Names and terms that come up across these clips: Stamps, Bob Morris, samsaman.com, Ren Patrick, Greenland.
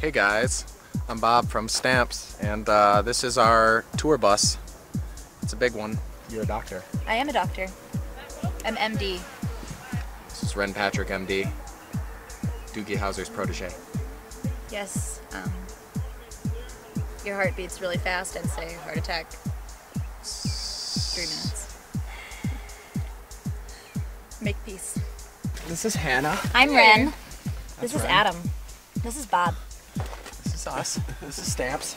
Hey guys, I'm Bob from Stamps, and this is our tour bus. It's a big one. You're a doctor. I am a doctor. I'm MD. This is Ren Patrick, MD. Doogie Howser's protege. Yes. Your heart beats really fast, I'd say. Heart attack. 3 minutes. Make peace. This is Hannah. I'm Ren. This is Adam. This is Bob. This is us. This is Stamps.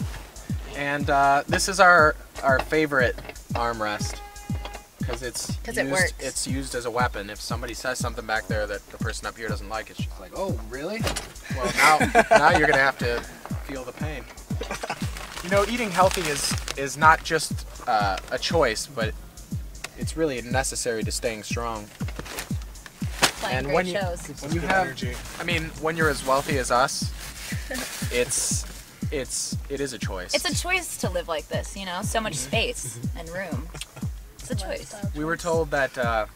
And this is our favorite armrest because it works. It's used as a weapon. If somebody says something back there that the person up here doesn't like, it's just like, oh, really? Well, now you're gonna have to feel the pain. You know, eating healthy is not just a choice, but it's really necessary to staying strong. And when you're as wealthy as us, it is a choice. It's a choice to live like this, you know, so much space and room. It's a choice. We were told that as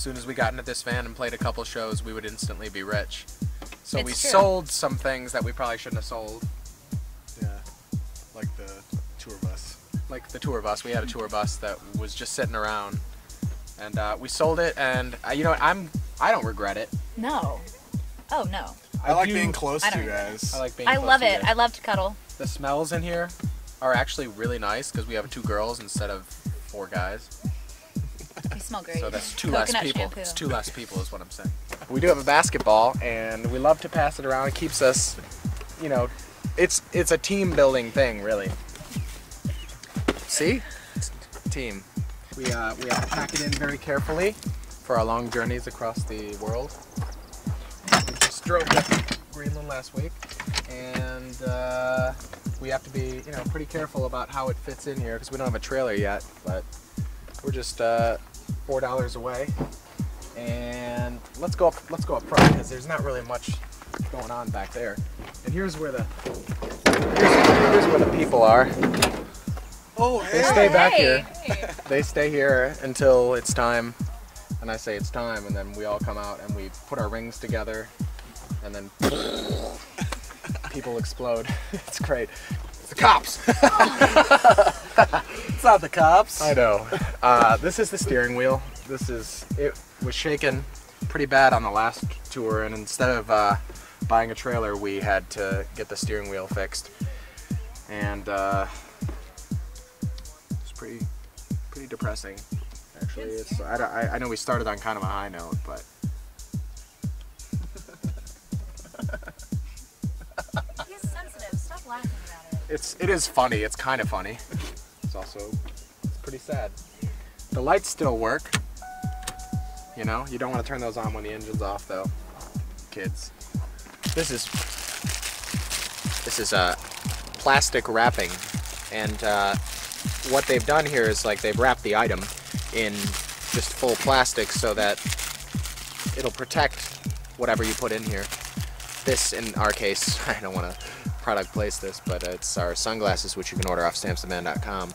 soon as we got into this van and played a couple shows, we would instantly be rich. So it's we sold some things that we probably shouldn't have sold. Yeah, like the tour bus. Like the tour bus. We had a tour bus that was just sitting around, and we sold it. And you know, I don't regret it. No. Oh, no. I like being close to you guys. I love it. I love to cuddle. The smells in here are actually really nice because we have 2 girls instead of 4 guys. We smell great. So that's 2 less people. Shampoo. It's 2 less people is what I'm saying. We do have a basketball, and we love to pass it around. It keeps us, you know, it's a team building thing, really. See? It's team. We have to pack it in very carefully for our long journeys across the world. We just drove to Greenland last week, and we have to be, you know, pretty careful about how it fits in here because we don't have a trailer yet. But we're just $4 away, and let's go up front because there's not really much going on back there. And here's where the people are. Oh, hey. They stay back here. Hey. They stay here until it's time. And I say it's time, and then we all come out and we put our rings together, and then people explode. It's great. It's the cops. It's not the cops. I know. This is the steering wheel. It was shaken pretty bad on the last tour, and instead of buying a trailer, we had to get the steering wheel fixed, and it's pretty depressing. Actually, I know we started on kind of a high note, but he's sensitive. Stop laughing about it. It is funny. It's kind of funny. It's also pretty sad. The lights still work. You know, you don't want to turn those on when the engine's off, though, kids. This is a plastic wrapping, and what they've done here is like they've wrapped the item in just full plastic so that it'll protect whatever you put in here. This, in our case, I don't want to product place this, but it's our sunglasses, which you can order off samsaman.com.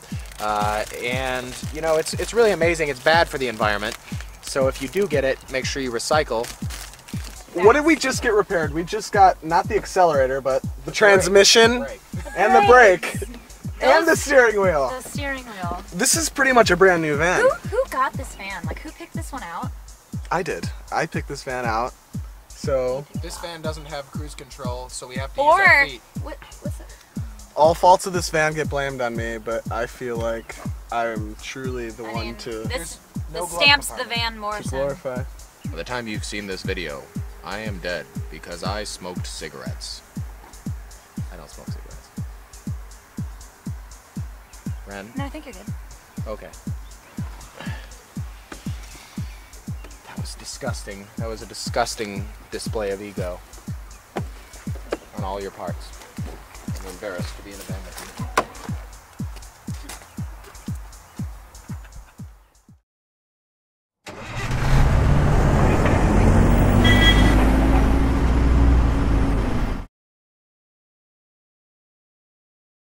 And you know, it's really amazing. It's bad for the environment, so if you do get it, make sure you recycle. What did we just get repaired? We just got not the accelerator, but the transmission and the brake. And the steering wheel. The steering wheel. This is pretty much a brand new van. Who got this van? Like, who picked this one out? I did. I picked this van out. So this van doesn't have cruise control, so we have to use our feet. What's it? All faults of this van get blamed on me, but I feel like I'm truly the one to. This stamps the van more to glorify. By the time you've seen this video, I am dead because I smoked cigarettes. I don't smoke cigarettes. Ren? No, I think you're good. Okay. That was disgusting. That was a disgusting display of ego on all your parts. I'm embarrassed to be in a band with you.